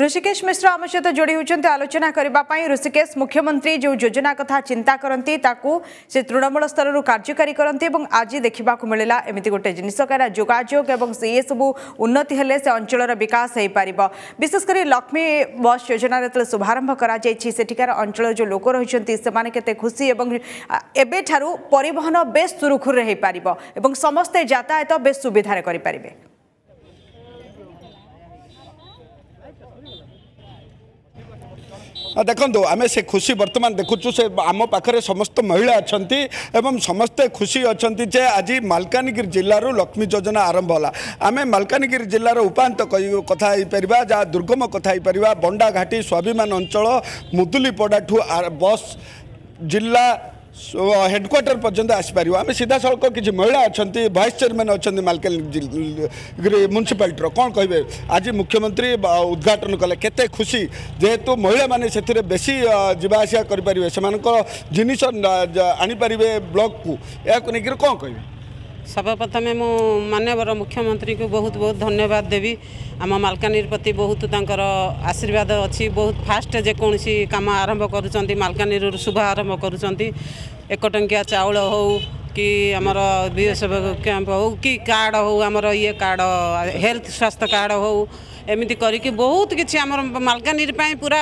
ऋषिकेश मिश्र आम सहित जोड़ी होती आलोचना करने। ऋषिकेश मुख्यमंत्री जो योजना कथा चिंता करती से तृणमूल स्तर कार्यकारी करती और आज देखा मिलला एमती गोटे जिनस कहीं जोगाजोग और ये सबू उन्नति हेले से अंचल विकास हो पार। विशेषकर लक्ष्मी बस योजना जो शुभारंभ कर अंचल जो लोक रही से खुशी और एबे ठारू परिवहन बे सुरुखुर हो पार, समस्ते यातायात बे सुविधार करें। देखो आम से खुशी बर्तमान देखुचु से आम पाखे समस्त महिला अच्छी एवं समस्ते खुशी अच्छा जे आज मालकानगिरी जिलूर लक्ष्मी योजना आरंभ होला। आम मालकानगिरी जिलार उपात कथा हो पार, जहाँ दुर्गम कथा हो पार। बंडा घाटी स्वाभिमान अंचल मुदुलीपड़ा ठू बस जिला हेडक्वार्टर पर्यंत आसपार। आम सीधा सड़क किसी महिला अच्छा भाइस चेयरमैन अच्छा मालकानगिरी म्युनिसिपालिटी कौन कहे आज मुख्यमंत्री उद्घाटन कले के खुशी जेहेतु महिला मैंने से बेसी जावासिया करें से जिनस आनीपर ब्लॉक को या लेकिन कौन कहे। सर्वप्रथमें मु माननीय मुख्यमंत्री को बहुत बहुत धन्यवाद देवी। आम मालकानगिरी प्रति बहुत आशीर्वाद अच्छी, बहुत फास्ट जेकोसी काम आरंभ कर मालकानगिरी शुभ आरंभ कर एकटंकिया चाउल हो कि आमर बीएसएफ कैंप हो कि कार्ड हो आमर ये कार्ड हेल्थ स्वास्थ्य कार्ड हो एमती करके बहुत किसी आम मालकानगिरी पूरा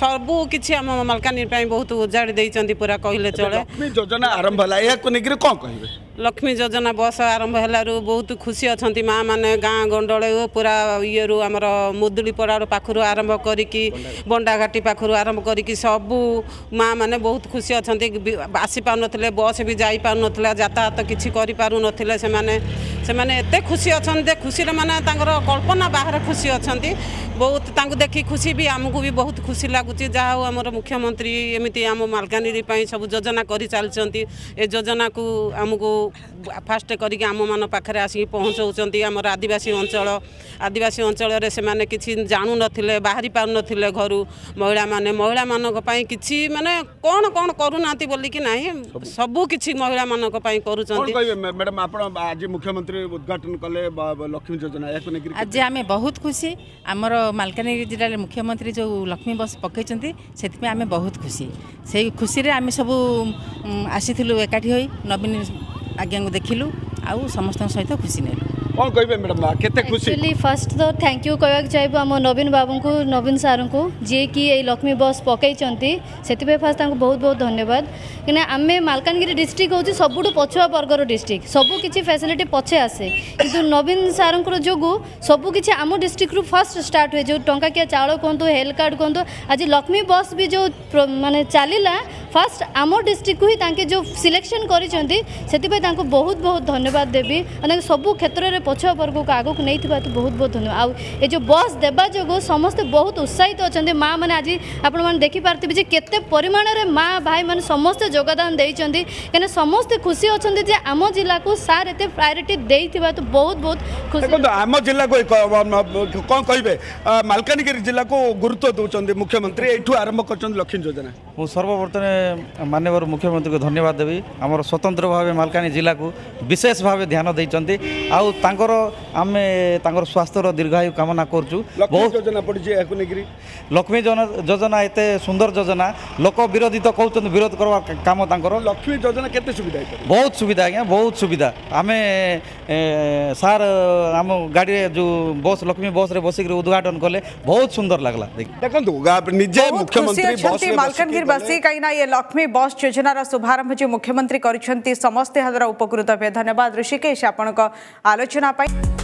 सबू किसी आम मालकानगिरी बहुत उजाड़ी देती पूरा कहले चले। योजना आरंभ होला या लेकिन कौन कहे। लक्ष्मी योजना बस आरंभ हेलू बहुत खुशी अच्छा माँ मैंने गाँ गंडल पूरा ये आमर मुदुलीपड़ा पाखु आरंभ करी बंडाघाटी पाखु आरंभ करी सबू माँ मैंने बहुत खुशी अच्छा आसीपार ना बस भी जापार ना यातायात किसी कर सेमाने एते खुशी अच्छा खुशी माने कल्पना बाहर खुशी अच्छा बहुत देखी खुशी भी आमको भी बहुत खुशी लगुच जहाँ आम मुख्यमंत्री एमती आम मालकानगिरी सब योजना कर चलती ए योजना को आमको फास्ट करके आम मान पाखे आसिक पहुँचाऊँच। आम आदिवासी अंचल किसी जानू नथिले बाहरी पार नथिले घर महिला मान कि माने कौन कौन करूना बोलिकी ना सबू किसी महिला मान कर उद्घाटन कले लक्ष्मी योजना आज आम बहुत खुशी। आमर मालकानगिरी जिले मुख्यमंत्री जो लक्ष्मी बस पकई से आम बहुत खुशी। से खुशी आम सब आसीलु एकाठी हो नवीन आज्ञा को देखिलु आउ समस्त सहित खुशी नेलु। कौन कहबे मैडम केते खुशी। एक्चुअली फर्स्ट तो थैंक यू कहवाक चाहिए आम नवीन बाबू को नवीन सार को जी कि लक्ष्मी बस पकई से फास्ट बहुत बहुत धन्यवाद। कहीं आम मालकानगिरी डिस्ट्रिक्ट हूँ सबुठ पछुआ वर्गर डिस्ट्रिक्ट सबू किसी फैसिलिटी पछे आसे कि नवीन सार जो सबू किसी आम डिस्ट्रिक्ट रु फर्स्ट स्टार्ट हुए जो टंकाकिया चाउल कहतु हेल्थ कार्ड कहतु आज लक्ष्मी बस भी जो माने चलला फास्ट आम डिस्ट्रिक्ट को ही जो सिलेक्शन कर बहुत बहुत धन्यवाद देवी। सबू क्षेत्र में पछुआ वर्ग को आग को नहीं तो बहुत बहुत धन्यवाद। आउ ये जो बस देवा जो समस्ते बहुत उत्साहित अच्छा माँ मैंने आज आप देखिपारे केते परिमाण रे माँ भाई मैंने समस्ते योगदान देते कहीं समस्ते खुशी अच्छा जे आम जिला को सार एत प्रायोरीटी दे तो बहुत बहुत खुशी। आम जिला को कौन कहे मालकानगिरी जिला को गुरुत्व दौरान मुख्यमंत्री यू आरंभ कर लक्ष्मी योजना मु सर्वप्रथम माननीय मुख्यमंत्री को धन्यवाद देवी। आमर स्वतंत्र भाव मालकानगिरी जिला को विशेष भाव ध्यान देते आउ आमे स्वास्थ्य दीर्घायु कामना करूँ। बहुत योजना पड़ी लक्ष्मी योजना एते सुंदर योजना लोक विरोधी तो कहते विरोध करवा काम तर लक्ष्मी योजना केते सुविधा बहुत सुविधा आज्ञा बहुत सुविधा। आमे सार आम गाड़ी जो बस लक्ष्मी बस बसिक उद्घाटन कले बहुत सुंदर लगला। देखो निजे मुख्यमंत्री मालकानगिरीवासी कहीं लक्ष्मी बस योजनार शुभारंभ जो मुख्यमंत्री करते समस्ते उपकृत हुए। धन्यवाद ऋषिकेश आपण आलोचना।